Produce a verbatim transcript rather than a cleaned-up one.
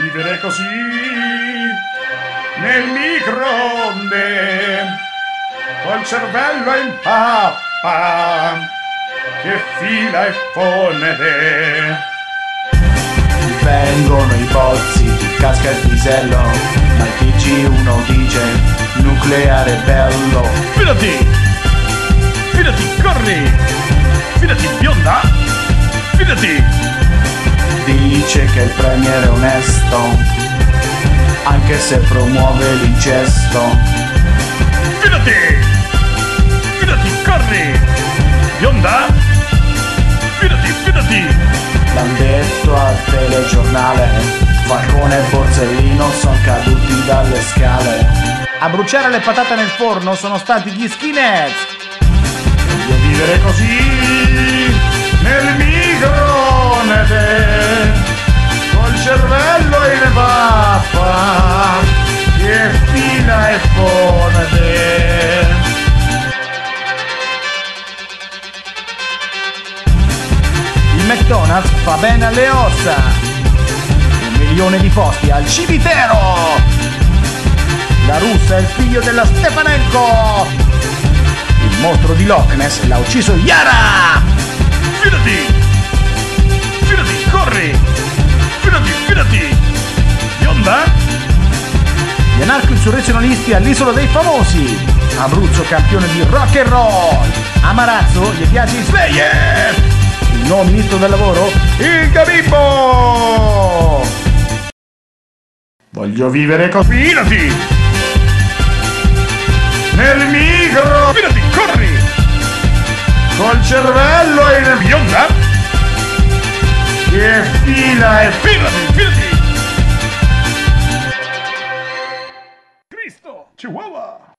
vivere così nel microonde col cervello in pappa che fila e fonde. Vengono i pozzi, casca il pisello, ma il T G uno dice nucleare bello. Fidati, fidati, corri, fidati bionda, fidati. Dice che il premier è onesto, anche se promuove l'incesto. Fidati! Fidati, corri! Bionda! Fidati, fidati! L'han detto al telegiornale, Falcone e Borsellino sono caduti dalle scale. A bruciare le patate nel forno sono stati gli skinhead. Voglio vivere così nel microonde col cervello in vappa che fila e fonde. Il McDonald's fa bene alle ossa, un milione di posti al cimitero. Larussa è il figlio della Stefanenko, il mostro di Loch Ness l'ha ucciso Yara. Fidati, fidati, corri, fidati, fidati, bionda. Gli anarco-insurrezionalisti all'isola dei famosi, Abruzzo campione di rock and roll, a Marrazzo gli piace il Slayer, il nuovo ministro del lavoro, il Gabibbo. Voglio vivere così, fidati, nel micro, fidati, corri, col cervello in bionda. E fila, e filati, filati! Cristo! Chihuahua!